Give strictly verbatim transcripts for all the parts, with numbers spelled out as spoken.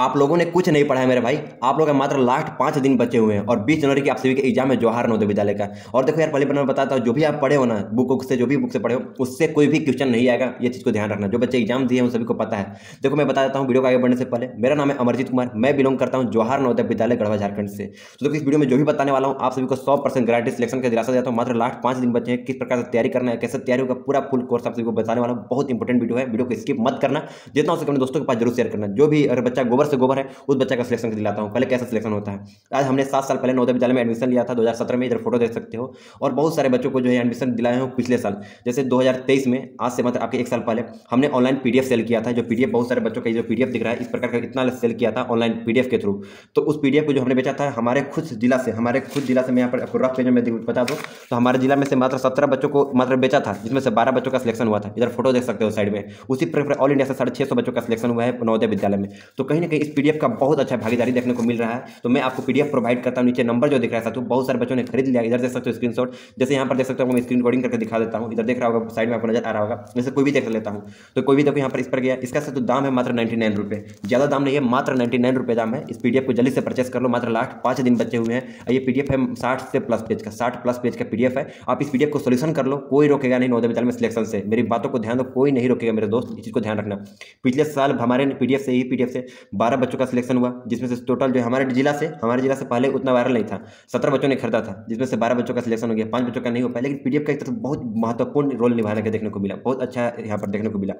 आप लोगों ने कुछ नहीं पढ़ा है मेरे भाई, आप लोगों का मात्र लास्ट पाँच दिन बचे हुए हैं और बीस जनवरी की आप सभी के एग्जाम है जवाहर नवोदय विद्यालय का। और देखो यार, पहले मैं बताता हूँ, जो भी आप पढ़े हो ना बुक से, जो भी बुक से पढ़े हो उससे कोई भी क्वेश्चन नहीं आएगा, ये चीज़ को ध्यान रखना। जो बच्चे एग्जाम दिए हैं उन सभी को पता है। देखो मैं बता देता हूँ वीडियो को आगे बढ़ने से पहले, मेरा नाम है अमरजीत कुमार, मैं बिलोंग करता हूँ जवाहर नवोदय विद्यालय गढ़वा झारखंड से। तो देखो इस वीडियो में जो भी बताने वाला हूँ आप सभी को सौ परसेंट गारंटी सिलेक्शन का दिलासा देता हूँ। मात्र लास्ट पाँच दिन बचे हैं, किस प्रकार से तैयारी करना है, कैसे तैयारी होगा, पूरा फुल कोर्स आप सभी को बताने वाला हूँ। बहुत इंपॉर्टेंट वीडियो है, वीडियो को स्किप मत करना, जितना हो सके अपने दोस्तों के पास जरूर शेयर करना। जो भी अगर बच्चा गोबर से गोबर है उस बच्चा का सिलेक्शन दिलाता हूँ, पहले कैसा सिलेक्शन होता है। आज हमने सात साल पहले नवोदय विद्यालय में एडमिशन लिया था दो हज़ार सत्रह में, इधर फोटो देख सकते हो। और बहुत सारे बच्चों को जो है एडमिशन दिलाए हैं पिछले साल, जैसे दो हज़ार तेईस में, आज से मतलब आपके एक साल पहले हमने ऑनलाइन पीडीएफ सेल किया था। जो पीडीएफ बहुत सारे बच्चों का जो पीडीएफ दिख रहा है इस प्रकार का इतना सेल किया था ऑनलाइन पीडीएफ के थ्रू। तो उस पीडीएफ को जो हमने बेचा था हमारे खुद जिला से, हमारे खुद जिला से मैं यहाँ पर आपको रफ पेज में बता दूँ तो हमारे जिला में से मात्र सत्रह बच्चों को मात्र बेचा था, जिसमें से बारह बच्चों का सिलेक्शन हुआ था, इधर फोटो देख सकते हो साइड में। उसी प्रकार ऑल इंडिया से साढ़े छः सौ बच्चों का सिलेक्शन हुआ है नवोदय विद्यालय में। तो कहीं ना कहीं इस पीडीएफ का बहुत अच्छा भागीदारी देखने को मिल रहा है। तो मैं आपको पीडीएफ प्रोवाइड करता हूँ, नीचे नंबर जो दिख रहा है साथ, बहुत सारे बच्चों ने खरीद लिया। इधर देख सकते हो स्क्रीनशॉट, जैसे यहाँ पर देख सकते हो, मैं स्क्रीन रिकॉर्डिंग करके दिखा देता हूँ। इधर देख रहा होगा साइड में आपको नजर आ रहा होगा, जैसे कोई भी देख लेता हूँ। तो कोई भी देखो यहाँ पर इस पर गया, इसका तो दाम है मात्र नाइन्टी नाइन रुपये, ज़्यादा दाम नहीं है, मात्र नाइन्टी नाइन रुपये दाम है। इस पीडीएफ को जल्दी से परचेस कर लो, मात्र लास्ट पाँच दिन बचे हुए हैं। ये पीडीएफ है साठ से प्लस पेज का, साठ प्लस पेज का पीडीएफ है। आप इस पीडीएफ को सोल्यूशन कर लो, कोई रोकेगा नहीं नवोदय विद्यालय में सिलेक्शन से। मेरी बातों को ध्यान दो, कोई नहीं रोकेगा मेरे दोस्त, इस चीज़ को ध्यान रखना। पिछले साल हमारे पीडीएफ से ही पीडीएफ से बारह बच्चों का सिलेक्शन हुआ, जिसमें से टोटल जो हमारे जिला से, हमारे जिला से पहले उतना वायरल नहीं था, सत्रह बच्चों ने खरीदा था, जिसमें से बारह बच्चों का सिलेक्शन हो गया, पाँच बच्चों का नहीं हो पाया। लेकिन पीडीएफ का एक तरफ बहुत महत्वपूर्ण रोल निभाने का देखने को मिला, बहुत अच्छा यहाँ पर देखने को मिला।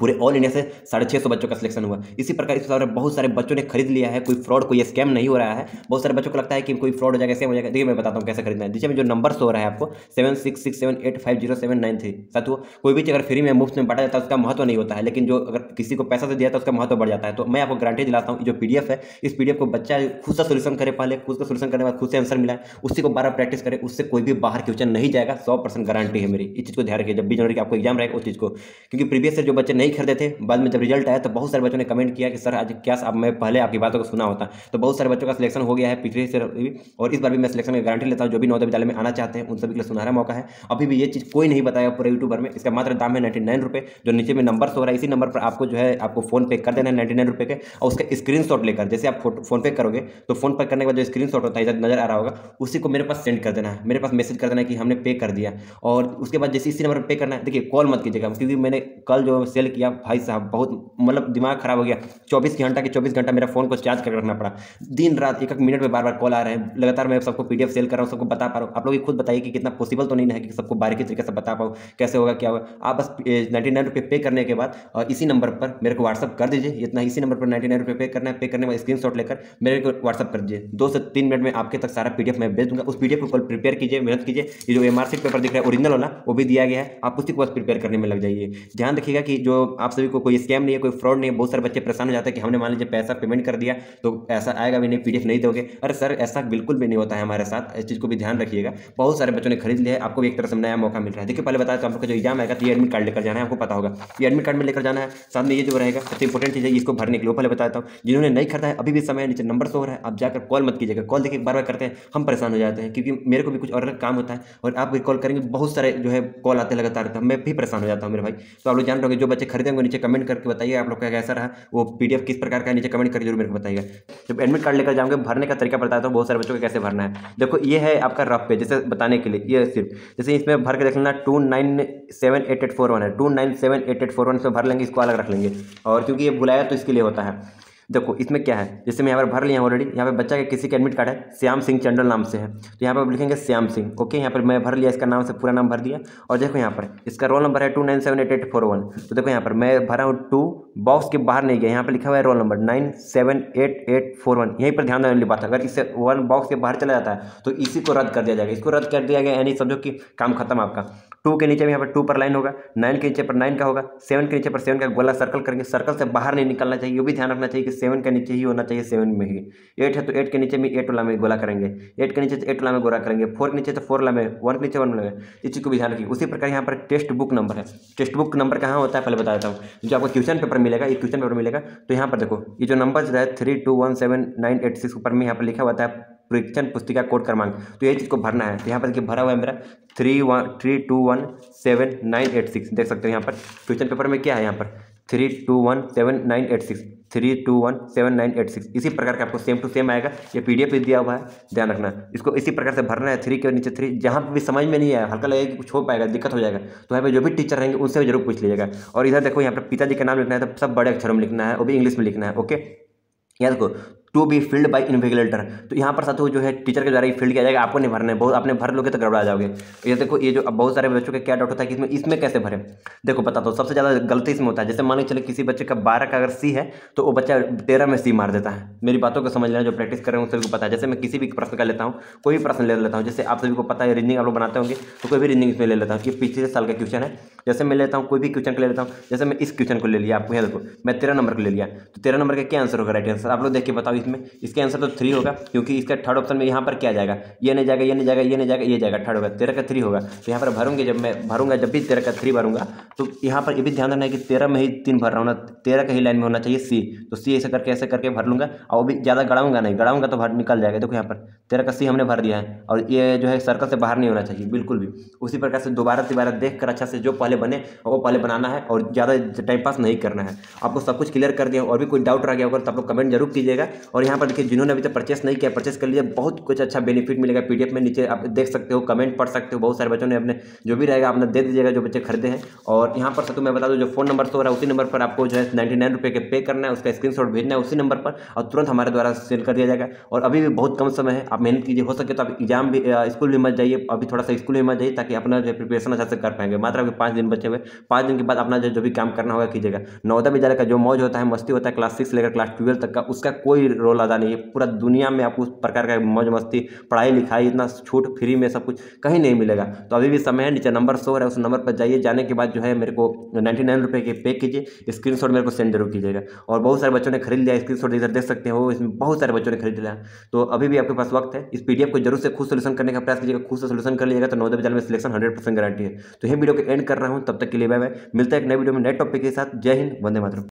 पूरे ऑल इंडिया से साढ़े छः सौ बच्चों का सिलेक्शन हुआ। इसी प्रकार इस बार बहुत सारे बच्चों ने खरीद लिया है, कोई फ्रॉड कोई स्कैम नहीं हो रहा है। बहुत सारे बच्चों को लगता है कि कोई फ्रॉड हो जाएगा, स्कैम हो जाएगा। देखिए मैं बताता हूँ कैसे खरीदना है। नीचे में जो नंबर शो रहा है आपको seven six six seven eight five zero seven nine three, साथियों कोई भी अगर फ्री में मुफ्त में बांटा जाता है उसका महत्व नहीं होता है, लेकिन जो अगर किसी को पैसा से दिया था उसका महत्व बढ़ जाता है। तो मैं आपको गारंटी दिलाता हूँ जो पीडीएफ है, इस पीडीएफ को बच्चा खुद सा सोल्यूशन करे, पहले खुद का सोल्यूशन करने के बाद खुद से आंसर मिला है, उसी को बार बार प्रैक्टिस करे, उससे कोई भी बाहर क्वेश्चन नहीं जाएगा, सौ परसेंट गारंटी है मेरी। इस चीज़ को ध्यान रखिए जब बीस जनवरी का आपको एग्जाम रहेगा उस चीज़ को, क्योंकि प्रीवियस से जो बच्चे नहीं खरीदे थे बाद में जब रिजल्ट आया तो बहुत सारे बच्चों ने कमेंट किया कि सर आज क्या आप, मैं पहले आपकी बातों को सुना होता। तो बहुत सारे बच्चों का सिलेक्शन हो गया है पिछले से भी, और इस बार भी मैं सिलेक्शन की गारंटी लेता हूँ। जो भी नवोदय विद्यालय में आना चाहते हैं उन सभी के लिए सुनहरा मौका है, अभी भी ये चीज़ कोई नहीं बताया पूरे यूट्यूबर में। इसका मात्र दाम है नाइन्टी नाइन रुपये, जो नीचे में नंबर हो रहा है इसी नंबर पर आपको जो है आपको फोन पे कर देना है नाइन्टी नाइन रुपये के, और उसका स्क्रीन शॉट लेकर जैसे आप फोन पे करोगे तो फोन पे करने के बाद जो स्क्रीन शॉट होता है इधर नजर आ रहा होगा, उसी को मेरे पास सेंड कर देना है, मेरे पास मैसेज कर देना है कि हमने पे कर दिया। और उसके बाद जैसे इसी नंबर पे करना है, देखिए कॉल मत कीजिएगा, क्योंकि मैंने कल जो सेल किया भाई साहब बहुत मतलब दिमाग खराब हो गया, चौबीस घंटा के चौबीस घंटा मेरा फोन को चार्ज करके रखना पड़ा, दिन रात एक एक मिनट में बार बार कॉल आ रहे हैं। लगातार मैं सबको पीडीएफ सेल कर रहा हूँ, सबको बता पा रहा हूँ। आप लोग खुद बताइए कि कितना पॉसिबल तो नहीं है कि सबको बारीकी तरीके से बता पाऊँ कैसे होगा क्या होगा। आप बस नाइन्टी नाइन रुपये पे करने के बाद और इसी नंबर पर मेरे को व्हाट्सअप कर दीजिए, इतना इसी नंबर पर नाइन्टी नाइन रुपये पे करना है। पे करने के बाद स्क्रीन शॉट लेकर मेरे को व्हाट्सअप कर दीजिए, दो से तीन मिनट में आपके तक सारा पीडीएफ मैं भेज दूंगा। उस पीडीएफ को प्रिपेयर कीजिए, मेहनत कीजिए। ये जो एमआरसीट पेपर दिख रहा है ओरिजिनल वाला वो भी दिया गया है, आप उसी को बस प्रिपेयर करने में लग जाइए। ध्यान रखिएगा कि जो आप सभी को कोई स्कैम नहीं है, कोई फ्रॉड नहीं है। बहुत सारे बच्चे परेशान हो जाते हैं कि हमने मान लीजिए पैसा पेमेंट कर दिया तो ऐसा आएगा भी नहीं, पीडीएफ नहीं दोगे। अरे सर ऐसा बिल्कुल भी नहीं होता है हमारे साथ, इस चीज़ को भी ध्यान रखिएगा। बहुत सारे बच्चों ने खरीद लिया है, आपको भी एक तरह से नया मौका मिल रहा है। देखिए पहले बताया तो आप लोग का जो एग्जाम आएगा तो ये एडमिट कार्ड लेकर जाना है, आपको पता होगा ये एडमिट कार्ड में लेकर जाना है। साथ में ये जो रहेगा सबसे इंपॉर्टेंट चीज़ है, इसको भरने के लिए पहले बताता हूँ। जिन्होंने नहीं खरीदा है अभी भी समय नीचे नंबर शो हो रहा है, आप जाकर कॉल मत कीजिएगा। कॉल देखिए बार बार करते हैं, हम परेशान हो जाते हैं, क्योंकि मेरे को भी कुछ और काम होता है और आप भी कॉल करेंगे, बहुत सारे जो है कॉल आते हैं लगातार, मैं भी परेशान हो जाता हूँ मेरे भाई। तो आप लोग जान रहे होंगे, जो बच्चे खरीदेंगे नीचे कमेंट करके बताइए आप लोग का कैसा रहा वो पीडीएफ किस प्रकार का, नीचे कमेंट करके जरूर मेरे को बताइएगा। जब एडमिट कार्ड लेकर जाऊंगे भरने का तरीका बताता हूँ, बहुत सारे बच्चों को कैसे भरना है। देखो ये है आपका रफ पेज, जैसे बताने के लिए ये सिर्फ जैसे इसमें भर के देख लेना two nine seven eight eight four one है, two nine seven eight eight four one इसमें भर लेंगे, इसको अलग रख लेंगे। और क्योंकि ये भुलाया तो इसके लिए होता है। देखो इसमें क्या है, जैसे मैं यहाँ पर भर लिया ऑलरेडी, यहाँ पे बच्चा के किसी का एडमिट कार्ड है श्याम सिंह चंडल नाम से है, तो यहाँ पर लिखेंगे श्याम सिंह। ओके यहाँ पर मैं भर लिया, इसका नाम से पूरा नाम भर दिया। और देखो यहाँ पर इसका रोल नंबर है two nine seven eight eight four one, तो देखो यहाँ पर मैं भरा हूँ टू, बॉक्स के बाहर नहीं गया, यहाँ पर लिखा हुआ है roll number nine seven eight eight four one. यहीं पर ध्यान देने वाली बात है, अगर इससे वन बॉक्स के बाहर चला जाता है तो इसी को रद्द कर दिया जाएगा, इसको रद्द कर दिया गया यानी समझो कि काम खत्म आपका। टू के नीचे भी यहाँ पर टू पर लाइन होगा, नाइन के नीचे पर नाइन का होगा, सेवन के नीचे पर सेवन का गोला सर्कल करेंगे, सर्कल से बाहर नहीं निकलना चाहिए, ये भी ध्यान रखना चाहिए कि सेवन के नीचे ही होना चाहिए, सेवन में ही। एट है तो एट के नीचे में एट वाला में गोला करेंगे, एट के नीचे तो एट वाला में गोला करेंगे, फोर के नीचे तो फोर वाला में, वन के नीचे वन में, इस चीज़ को भी ध्यान रखिए। उसी प्रकार यहाँ पर टेक्स्ट बुक नंबर है, टेक्स्ट बुक नंबर कहाँ होता है पहले बता देता हूँ। जो आपको क्वेश्चन पेपर मिलेगा, ये क्वेश्चन पेपर मिलेगा तो यहाँ पर देखो ये जो नंबर है three two one seven nine eight six ऊपर में यहाँ पर लिखा हुआ है परीक्षण पुस्तिका कोड क्रमांक, तो ये चीज़ को भरना है। तो यहाँ पर देखिए भरा हुआ है मेरा three one three two one seven nine eight six, देख सकते हो यहाँ पर क्वेश्चन पेपर में क्या है, यहाँ पर three two one seven nine eight six three two one seven nine eight six. इसी प्रकार का आपको सेम टू सेम आएगा, ये पीडीएफ भी दिया हुआ है, ध्यान रखना। इसको इसी प्रकार से भरना है, थ्री के नीचे थ्री। जहाँ पर भी समझ में नहीं आया, हल्का लगेगा कि कुछ हो पाएगा, दिक्कत हो जाएगा, तो यहाँ पे जो भी टीचर रहेंगे उनसे भी जरूर पूछ लीजिएगा। और इधर देखो, यहाँ पर पिताजी का नाम लिखना है तो सब बड़े अक्षरों में लिखना है, वो भी इंग्लिश में लिखना है। ओके, याद रखो, to be filled by invigilator. तो यहाँ पर साथियों जो है टीचर के द्वारा ये फील्ड किया जाएगा, आपको नहीं भरना है। बहुत आपने भर लोगे तो गड़बड़ा जाओगे। ये देखो, ये जो बहुत सारे बच्चों का क्या डाउट होता है कि इसमें इसमें कैसे भरें। देखो बता दो, सबसे ज़्यादा गलती इसमें होता है। जैसे मान के चले किसी बच्चे का बारह का अगर सी है तो वो बच्चा तेरह में सी मार देता है। मेरी बातों को समझ लेना, जो प्रैक्टिस कर रहे हैं उन सभी को पता है। जैसे मैं किसी भी प्रश्न का लेता हूँ, कोई भी प्रश्न ले लेता हूँ, जैसे आप सभी को पता है रीजनिंग आप लोग बनाते होंगे, तो कोई भी रीजनिंग इसमें ले लेता हूँ कि पिछले साल का क्वेश्चन है। जैसे मैं लेता हूँ, कोई भी क्वेश्चन ले लेता हूँ, जैसे मैं इस क्वेश्चन को ले लिया, आपको यहाँ देखो मैं तेरह नंबर को ले लिया, तो तेरह नंबर का क्या आंसर होगा राइट आंसर, आप लोग देख के बताओ। इसमें इसका आंसर तो थ्री होगा, क्योंकि इसका थर्ड ऑप्शन में यहाँ पर क्या जाएगा, ये नहीं जाएगा, ये नहीं जाएगा, ये नहीं जाएगा, ये जाएगा, थर्ड होगा, तेरह का थ्री होगा। तो यहाँ पर भरूंगे, जब मैं भरूंगा, जब भी तेरह का थ्री भरूंगा तो यहाँ पर ये भी ध्यान रखना है कि तेरह में ही तीन भर रहा हूँ ना, तेरह का ही लाइन में होना चाहिए सी। तो सी ऐसे करके ऐसे करके भर लूँगा, और वो भी ज़्यादा गड़ाऊंगा नहीं, गड़ाऊंगा तो भर निकल जाएगा। देखो यहाँ पर तेरह का सी हमने भर दिया है, और ये जो है सर्कल से बाहर नहीं होना चाहिए बिल्कुल भी। उसी प्रकार से दोबारा दोबारा देख कर अच्छा से जो पहले बने वो पहले बनाना है, और ज़्यादा टाइम पास नहीं करना है। आपको सब कुछ क्लियर कर दिया, और भी कोई डाउट रह गया होगा तो आप लोग कमेंट जरूर कीजिएगा। और यहाँ पर देखिए, जिन्होंने अभी तक परचेस नहीं किया, परचेस कर लीजिए, बहुत कुछ अच्छा बेनिफिट मिलेगा। पीडीएफ में नीचे आप देख सकते हो, कमेंट पढ़ सकते हो, बहुत सारे बच्चों ने अपने जो भी रहेगा आपने दे दीजिएगा जो बच्चे खरीदे हैं। और यहाँ पर तो मैं बता दूँ, जो फोन नंबर शो रहा है उसी नंबर पर आपको जो है नाइन्टी नाइन रुपये के पे करना है, उसका स्क्रीनशॉट भेजना है उसी नंबर पर, और तुरंत हमारे द्वारा सेंड कर दिया जाएगा। और अभी भी बहुत कम समय है, आप मेहनत कीजिए, हो सके तो आप एग्जाम भी स्कूल भी मत जाइए, अभी थोड़ा सा स्कूल भी मत जाइए, ताकि अपना जो प्रिपरेशन अच्छा से कर पाएंगे। मात्र आपके पाँच दिन बचे हुए, पाँच दिन के बाद अपना जो भी काम करना होगा कीजिएगा। नवोदय विद्यालय का जो मौज होता है, मस्ती होता है, क्लास सिक्स लेकर क्लास ट्वेल्व तक का, उसका कोई रोल अदा नहीं है। पूरा दुनिया में आपको उस प्रकार का मौज मस्ती, पढ़ाई लिखाई, इतना छूट फ्री में सब कुछ कहीं नहीं मिलेगा। तो अभी भी समय है, नीचे नंबर शो है उस नंबर पर जाइए, जाने के बाद जो है मेरे को नाइन्टी नाइन रुपये के पे कीजिए, स्क्रीनशॉट मेरे को सेंड जरूर कीजिएगा। और बहुत सारे बच्चों ने खरीद लिया, स्क्रीनशॉट इधर देख सकते हो, इसमें बहुत सारे बच्चों ने खरीद लिया। तो अभी भी आपके पास वक्त है, इस पीडीएफ को जरूर से खुद सोल्यूशन करने का प्रयास कीजिएगा। खुद से सोल्यूशन कर लीजिएगा तो नवोदय विद्यालय में सिलेक्शन हंड्रेड परसेंट गारंटी है। तो यह वीडियो को एंड कर रहा हूँ, तब तक के लिए बाय बाय। मिलता है एक नए वीडियो में नए टॉपिक के साथ। जय हिंद, वंदे मातरम।